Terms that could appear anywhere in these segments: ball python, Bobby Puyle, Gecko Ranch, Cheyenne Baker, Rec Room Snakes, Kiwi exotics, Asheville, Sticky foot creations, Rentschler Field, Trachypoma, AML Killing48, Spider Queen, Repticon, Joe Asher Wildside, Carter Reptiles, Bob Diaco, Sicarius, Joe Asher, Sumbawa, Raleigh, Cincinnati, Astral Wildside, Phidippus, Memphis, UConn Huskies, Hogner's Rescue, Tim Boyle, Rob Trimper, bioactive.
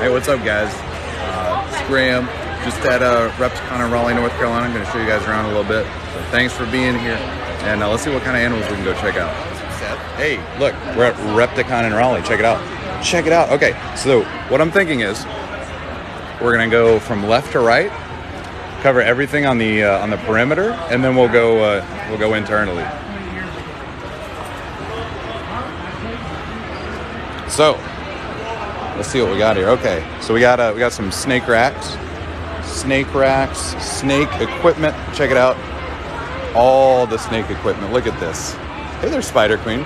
Hey, what's up, guys? It's Graham. Just at Repticon in Raleigh, North Carolina. I'm going to show you guys around a little bit. So thanks for being here. And let's see what kind of animals we can go check out. Hey, look, we're at Repticon in Raleigh. Check it out. Check it out. Okay, so what I'm thinking is we're going to go from left to right, cover everything on the perimeter, and then we'll go internally. So let's see what we got here. Okay, so we got some snake racks. Snake racks, snake equipment. Check it out. All the snake equipment. Look at this. Hey there, Spider Queen.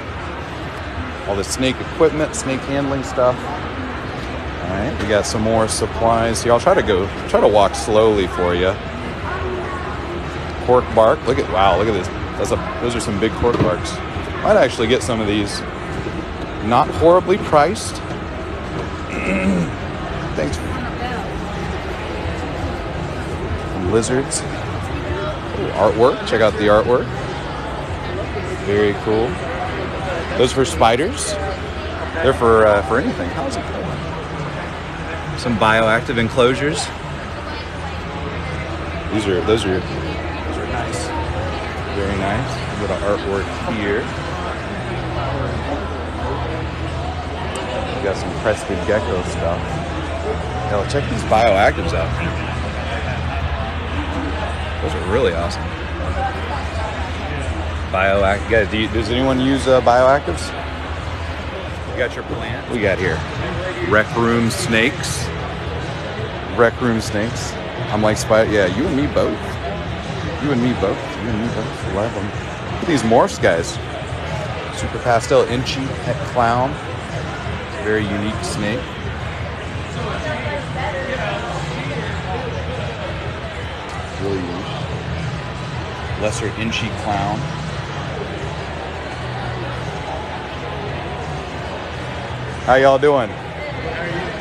All the snake equipment, snake handling stuff. All right, we got some more supplies here. I'll try to walk slowly for you. Cork bark. Look at, wow, look at this. That's a, those are some big cork barks. Might actually get some of these. Not horribly priced. Thanks. Lizards. Ooh, artwork. Check out the artwork. Very cool. Those for spiders. They're for anything. How's it going? Some bioactive enclosures. These are those are nice. Very nice. A little artwork here. We got some crested gecko stuff. Now check these bioactives out. Those are really awesome. Bioactive, guys. Does anyone use bioactives? We got your plant. We got here. Rec Room Snakes. Rec Room Snakes. I'm like Spider. Yeah, you and me both. You and me both. You and me both. Love them. Look at these morphs, guys. Super pastel inchy pet clown. Very unique snake. Really unique. Lesser inchy clown. How y'all doing?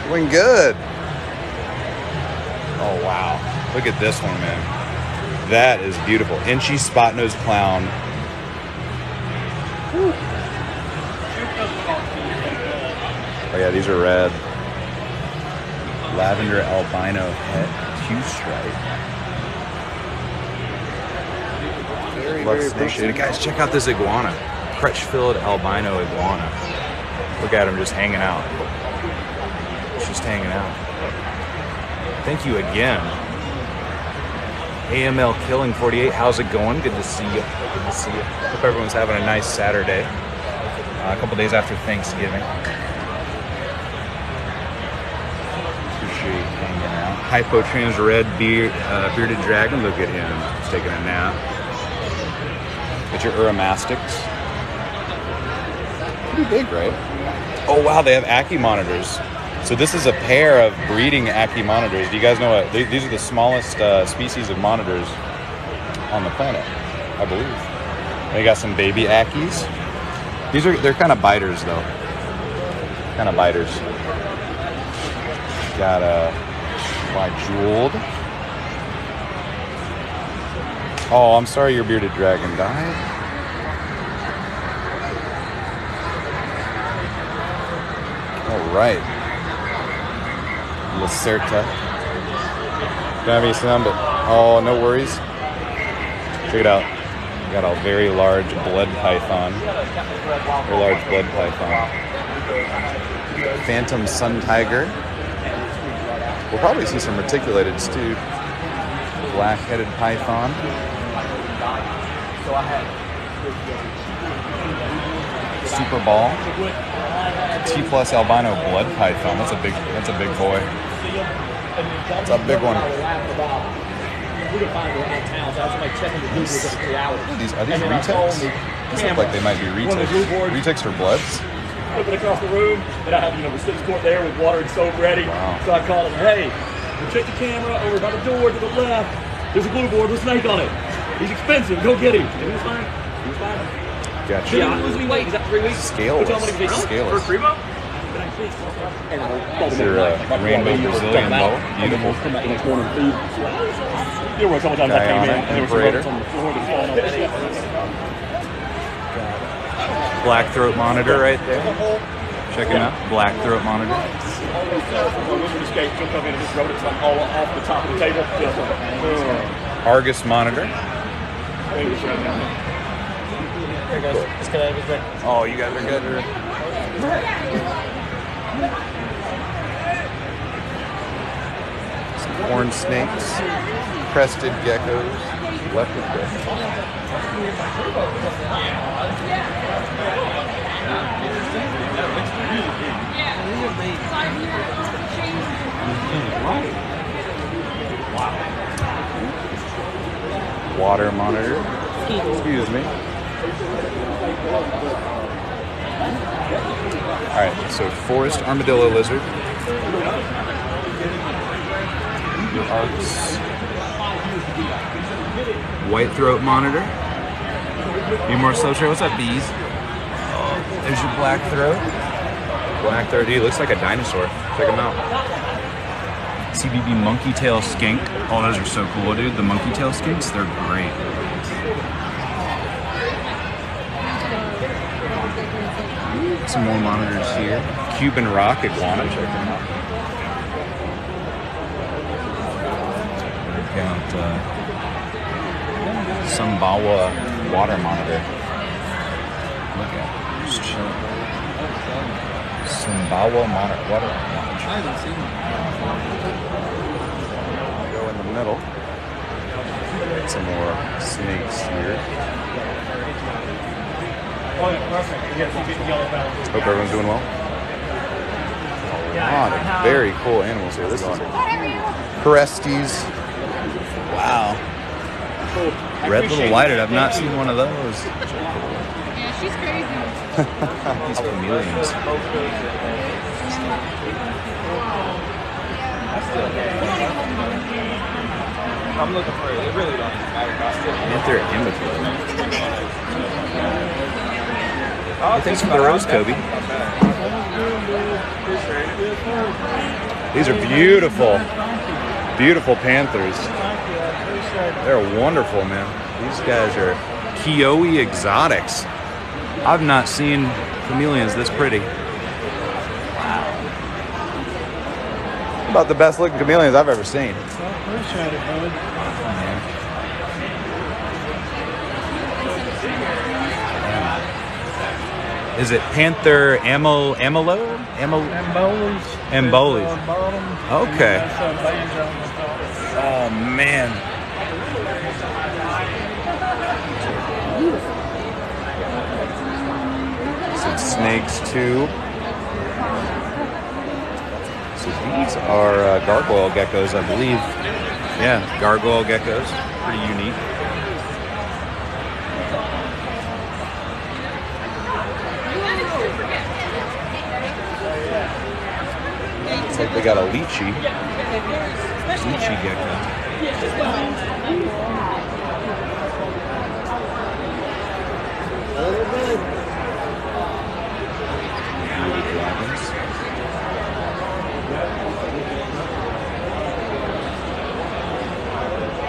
Doing good. Oh wow! Look at this one, man. That is beautiful. Inchy spot-nosed clown. Woo. Oh yeah, these are red. Lavender albino head Q stripe. Very guys, check out this iguana. Crutch-filled albino iguana. Look at him just hanging out. He's just hanging out. Thank you again. AML Killing48, how's it going? Good to see you. Good to see you. Hope everyone's having a nice Saturday. A couple days after Thanksgiving. Appreciate hanging out. Hypotrans red beard, bearded dragon. Look at him. He's taking a nap. But your Uramastics. Pretty big, right? Oh, wow, they have acumonitors. So this is a pair of breeding acumonitors. Do you guys know what? These are the smallest species of monitors on the planet, I believe. They got some baby ackies. These are, they're kind of biters, though. Kind of biters. Got a jeweled. Oh, I'm sorry your bearded dragon died. All right. Lacerta. Don't have any sound, but oh, no worries. Check it out. We got a very large blood python. Very large blood python. Phantom sun tiger. We'll probably see some reticulated too. Black-headed python. Super ball. T-plus albino blood python. That's a big boy. That's a big one. These, are these retics? These look like they might be retics. Retics are bloods? Flipping across the room, and I have, you know, receipts court there with water and soap ready. Wow. So I called him, hey, check the camera over by the door to the left. There's a blue board with a snake on it. He's expensive. Go get him. And he was fine. He was fine. Gotcha. Yeah, I'm losing weight. Is that 3 weeks? Scaleless. Scaleless. For Primo? Is there a rainbow Brazilian boa? Beautiful. Guy on it. Imperator. Black Throat Monitor right there. Check him out. Black Throat Monitor. Argus Monitor. There goes. This guy was good. Oh, you guys are good. Horned snakes, crested geckos. Leopard gecko. Water monitor. Excuse me. Alright, so forest armadillo lizard. White throat monitor. Be more social. What's up, bees? Oh, there's your black throat. Black throat, dude, looks like a dinosaur. Check him out. CBB monkey tail skink. Oh, those are so cool, dude. The monkey tail skinks, they're great. Some more monitors here. Cuban rock iguana. Check them out. Got Sumbawa water monitor. Look at it. Just chill. Sumbawa monitor. Water monitor. I haven't seen it. Go in the middle. Got some more snakes here. Oh, perfect. Hope everyone's doing well. A lot of very cool animals here. This is Carestes. Wow. Red little whited. I've not seen one of those. Yeah, she's crazy. These chameleons. I'm looking for it. It really doesn't matter. Oh, thanks for the rose, Kobe. These are beautiful. Beautiful panthers. They're wonderful, man. These guys are Kiwi exotics. I've not seen chameleons this pretty. Wow. About the best looking chameleons I've ever seen. Is it Panther Amboles? Okay. Oh, man. Some snakes, too. So these are gargoyle geckos, I believe. Yeah, gargoyle geckos. Pretty unique. Like they got a lychee gecko.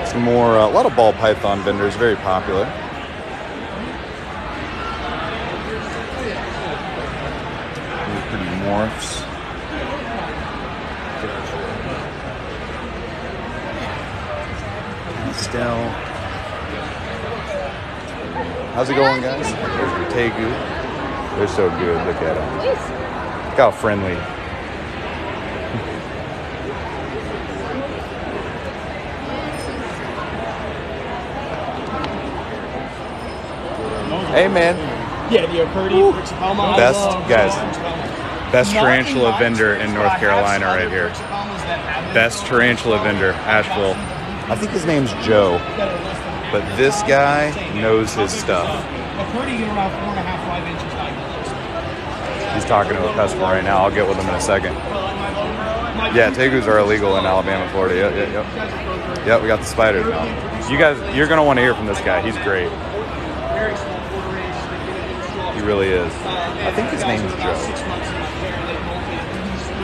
Some more, a lot of ball python vendors, very popular. Pretty morphs. Still. How's it going, guys? There's the Tegu. They're so good. Look at them. Look how friendly. Hey, man. Yeah, the Operti, Trachypoma. Best, guys. Best tarantula vendor in North Carolina right here. Best tarantula vendor, Asheville. I think his name's Joe, but this guy knows his stuff. He's talking to a customer right now. I'll get with him in a second. Yeah, tegus are illegal in Alabama, Florida. Yep. Yep, we got the spiders now. You guys, you're going to want to hear from this guy. He's great. He really is. I think his name's Joe.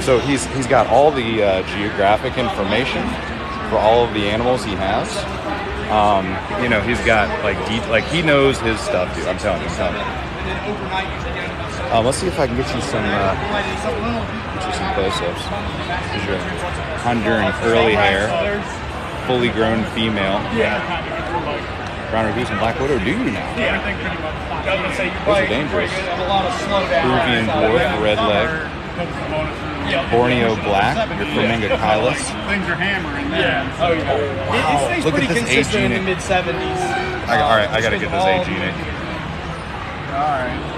So he's got all the geographic information for all of the animals he has, You know, he's got like he knows his stuff, dude. I'm telling you, let's see if I can get you some close-ups. Here's your Honduran curly hair, fully grown female. Yeah. Brown recluse and black widow do now. Yeah, I think pretty much. Those are dangerous. Peruvian dwarf, red leg. Borneo black, your flamingo Kylus. Things are hammering there. Yeah. Oh, yeah. Oh, wow. It stays pretty consistent in the mid-70s. All right, I got to get this AG unit. All right.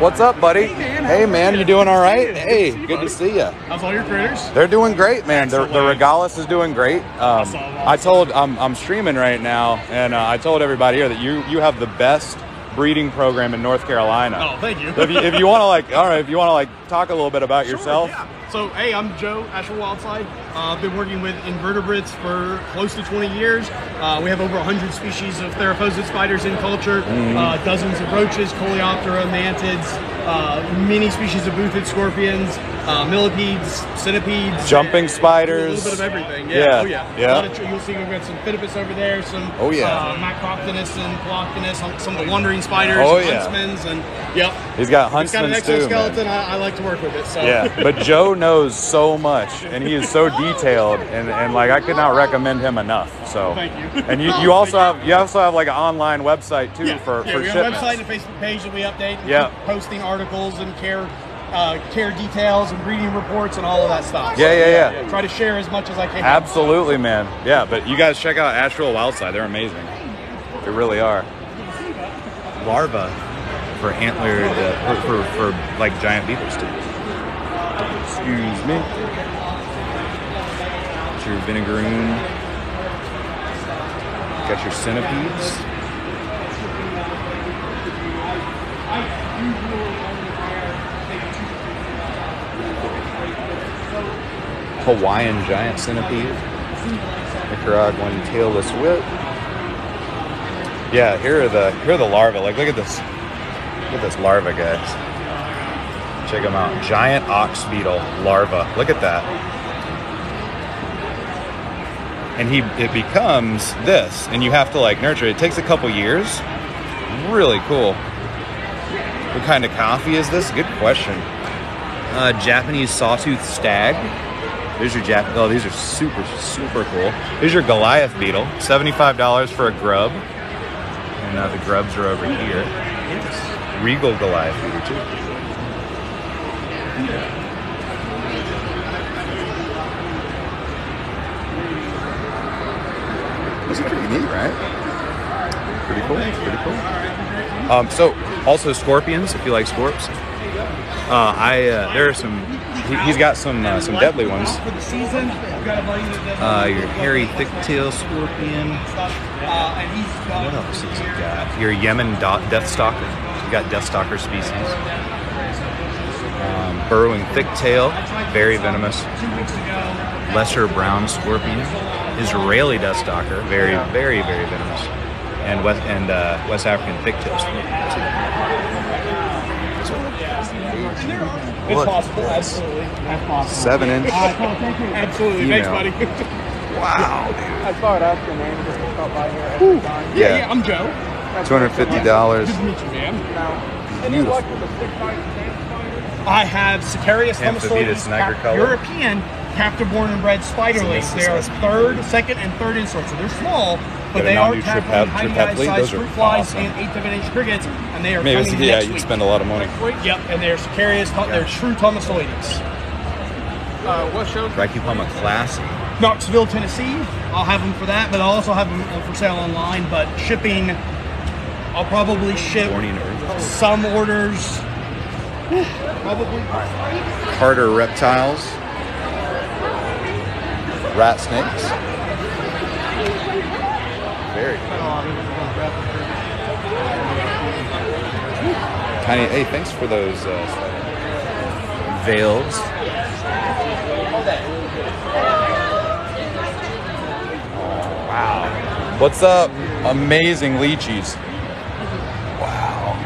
What's up, buddy? Hey, man, you doing all right? Hey, good to see you. How's all your critters? They're doing great, man. The Regalis is doing great. I told, I'm streaming right now, and I told everybody here that you have the best breeding program in North Carolina. Oh, thank you. So if you want to like talk a little bit about yourself. Yeah. So, hey, I'm Joe Asher Wildside. I've been working with invertebrates for close to 20 years. We have over 100 species of theraphosid spiders in culture, dozens of roaches, coleoptera, mantids, many species of boothed scorpions, millipedes, centipedes, jumping spiders, a little bit of everything. Yeah, oh yeah, yeah. You'll see we've got some Phidippus over there, some Microptinus and Ploctinus, some of the wandering spiders, huntsmans, and he's got huntsmans too. He's got an exoskeleton. I like to work with it. So. Yeah, but Joe knows so much, and he is so detailed, and like I could not recommend him enough. So thank you. And you also have like an online website too for we have a website and a Facebook page that we update. Yeah, posting articles and care details and breeding reports and all of that stuff. Yeah, so, yeah. Try to share as much as I can. Absolutely, man. Yeah, but you guys check out Astral Wildside. They're amazing. They really are. Larva for antler for like giant beavers too. Excuse me. Got your vinegaroon. Got your centipedes. Hawaiian giant centipede, Nicaraguan tailless whip. Yeah, here are the larvae. Like look at this larva, guys. Check them out. Giant ox beetle larva. Look at that. And it becomes this, and you have to like nurture it. It takes a couple years. Really cool. What kind of coffee is this? Good question. Japanese sawtooth stag. There's your oh, these are super, super cool. Here's your Goliath beetle, $75 for a grub. And the grubs are over here. Yes. Regal Goliath beetle, too. Yeah. This is pretty neat, right? Pretty cool, pretty cool. So, also scorpions, if you like scorps. There are some... He's got some deadly ones. Your hairy thick-tail scorpion. What else has he got? Your Yemen deathstalker. You got deathstalker species. Burrowing thick-tail, very venomous. Lesser brown scorpion. Israeli deathstalker, very, very, very venomous. And West African thick-tail scorpion. It's possible, absolutely. That's possible. 7 inch. Absolutely. Thanks, buddy. Wow, dude. I saw it after, man. Just stopped by here at the time. Yeah, yeah, I'm Joe. $250. Good to meet you, man. Any luck with the thick spider? I have Sicarius lemnisoides, European captive-born and bred spiderlings. They are second, and third insert. So they're small, but they are tackling high-sized fruit flies and 8-to-10-inch crickets, and they are coming next week. Yeah, you'd spend a lot of money. Yep, and they're Sicarius, they're true Thomasoides. What show? Trachypoma classic. Knoxville, Tennessee. I'll have them for that, but I'll also have them for sale online. But shipping, I'll probably ship some orders. Probably. Carter Reptiles. Rat snakes. Very cool. Tiny, hey, thanks for those veils. Wow. What's up? Amazing lychees. Wow.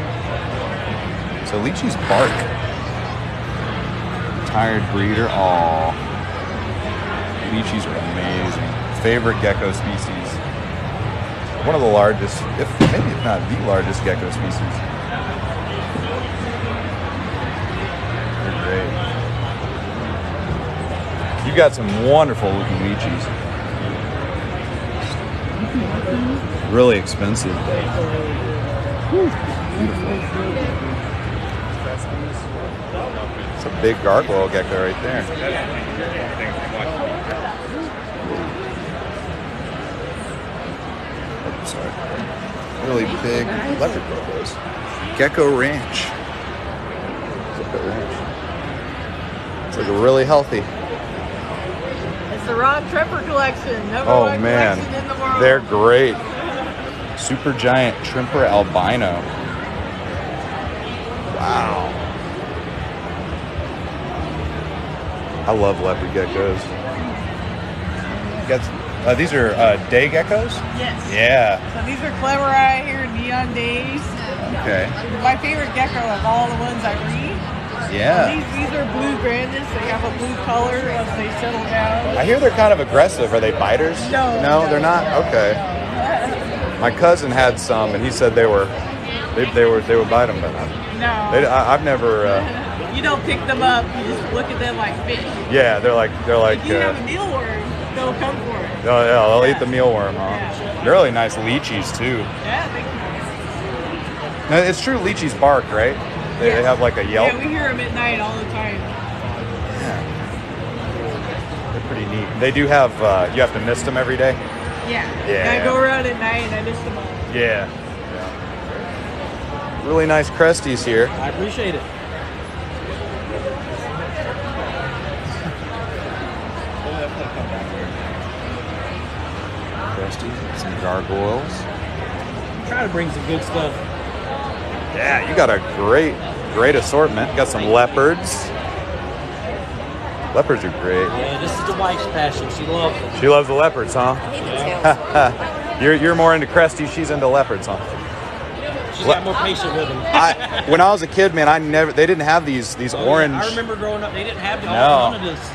So lychees bark. Tired breeder. Aw. Lychees are amazing. Favorite gecko species. one of the largest, if not the largest gecko species. They're great. You've got some wonderful looking lychees. Really expensive. Whew, beautiful. It's a big gargoyle gecko right there. Oh, sorry. Really big leopard gargoyles. Gecko Ranch. Gecko Ranch. It's like really healthy. It's the Rob Trimper collection. Number one collection in the world. They're great. Super giant Trimper albino. Wow. I love leopard geckos. These are day geckos? Yes. Yeah. So these are clever eye here in neon days. Okay. My favorite gecko of all the ones I read. Yeah. These are blue grandis. They have a blue color as they settle down. I hear they're kind of aggressive. Are they biters? No. No, they're not? No, okay. No. My cousin had some and he said they would bite them, but no. I've never... You don't pick them up. You just look at them like fish. Yeah, they're like. If you have a mealworm, they'll come for it. Oh yeah, they'll eat the mealworm, huh? Yeah. They're really nice lychees too. Yeah, they can. It's true, lychees bark, right? They have like a yelp. Yeah, we hear them at night all the time. Yeah, they're pretty neat. They do have. You have to mist them every day. Yeah. Yeah. And I go around at night and I mist them all. Yeah. Yeah. Really nice cresties here. I appreciate it. Some gargoyles. Try to bring some good stuff. Yeah, you got a great assortment. You got some leopards. Leopards are great. Yeah, this is the wife's passion. She loves them. She loves the leopards, huh? Yeah. You're more into cresties. She's into leopards, huh? She's got more patient with them. When I was a kid, man, they didn't have these orange. I remember growing up, they didn't have none of this.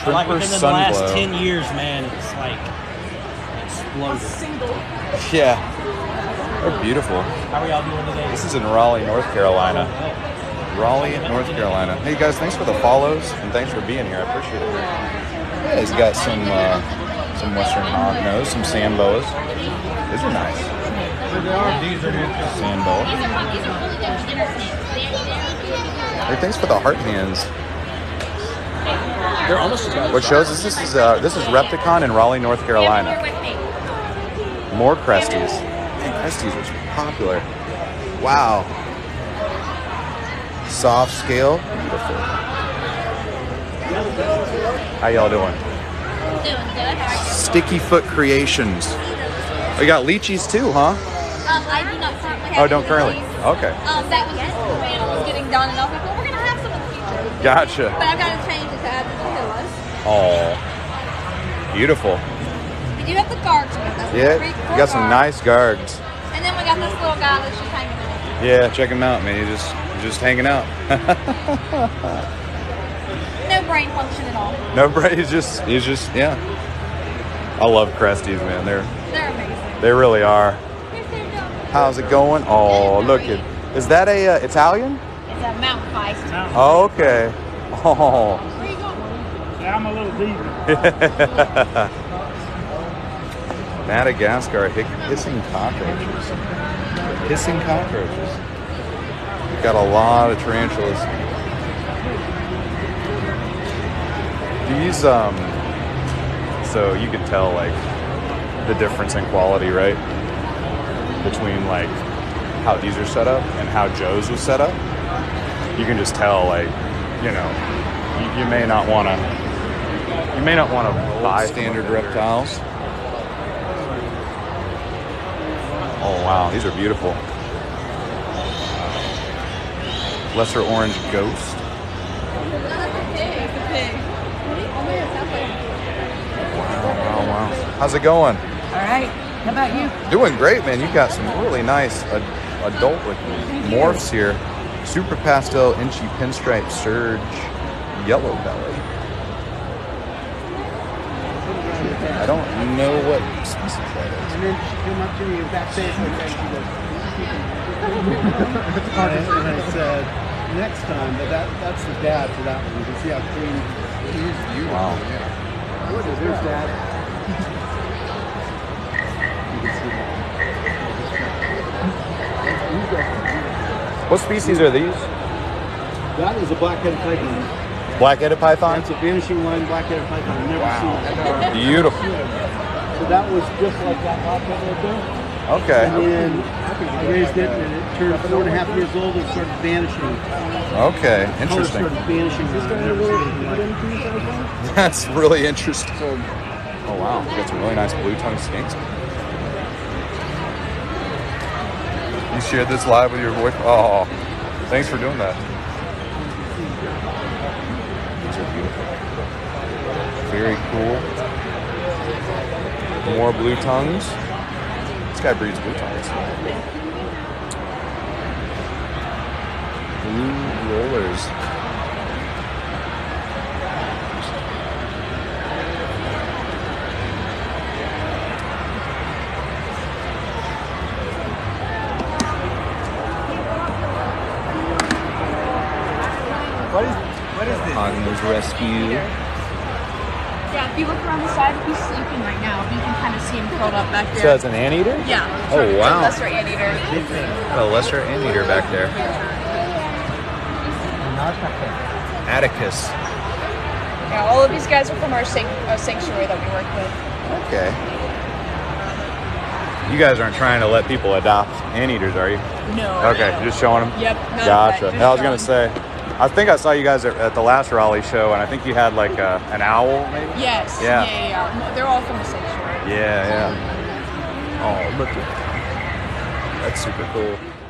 And like within the last 10 years, man, it's like. Yeah, they're beautiful. How are y'all doing today? This is in Raleigh, North Carolina. Raleigh, North Carolina. Hey guys, thanks for the follows and thanks for being here. I appreciate it. Yeah, he's got some Western hognose, some sand boas. These are nice. These are sand boas. Hey, thanks for the heart hands. They're almost. What shows is this is Repticon in Raleigh, North Carolina. More cresties. Man, cresties are popular. Wow. Soft scale. Beautiful. How y'all doing? Sticky foot creations. We got lychees too, huh? I do not currently have. Oh, don't currently. Okay. That was just the way I was getting done, and I was like, well, we're going to have some in the future. Gotcha. But I've got to change it to add the gorillas. Oh. Beautiful. We do have the gargs with us. Yeah, you got some nice gargs. And then we got this little guy that's just hanging out. Yeah, check him out, man. He's just hanging out. No brain function at all. No brain. He's just yeah. I love cresties, man. They're amazing. They really are. How's it going? Oh, look at. Is that a Italian? It's a mountain bison. Oh, okay. Oh. Where you going? I'm a little deep. Madagascar hissing cockroaches. Hissing cockroaches. We've got a lot of tarantulas. These, so you can tell, like, the difference in quality, right? Between, like, how these are set up and how Joe's was set up. You can just tell, like, you know, you may not want to buy standard reptiles. Oh wow, these are beautiful. Lesser orange ghost. Wow, wow, wow. How's it going? All right. How about you? Doing great, man. You've got some really nice adult morphs here. Super pastel, inchy pinstripe, surge, yellow belly. I don't know what species that is. And then she came up to me and back safe and then she goes, and I said, next time, but that's the dad for that one. You can see how clean he is. Wow. Look at his dad. You can see that. What species are these? That is a black-headed python. Black-headed python? That's a vanishing line black-headed python. I've never seen that. Beautiful. So that was just like that rock right there. Okay. And then I raised it and it turned 4.5 years old and started vanishing. Okay, interesting. Started vanishing. That's really interesting. Oh wow, we got some really nice blue-tongued skinks. You shared this live with your boyfriend? Oh, thanks for doing that. Very cool. More blue tongues. This guy breeds blue tongues. Blue rollers. What is this? Hogner's Rescue. Yeah, if you look around the side, he's sleeping right now. You can kind of see him curled up back there. So that's an anteater? Yeah. Oh, wow. A lesser anteater. A lesser anteater back there. Atticus. Yeah, all of these guys are from our sanctuary that we work with. Okay. You guys aren't trying to let people adopt anteaters, are you? No. Okay, no. Just showing them? Yep. Gotcha. I was going to say. I think I saw you guys at the last Raleigh show, and I think you had like an owl, maybe? Yes. Yeah. Yeah. They're all from the sanctuary. Yeah, yeah. Oh, look at that. That's super cool.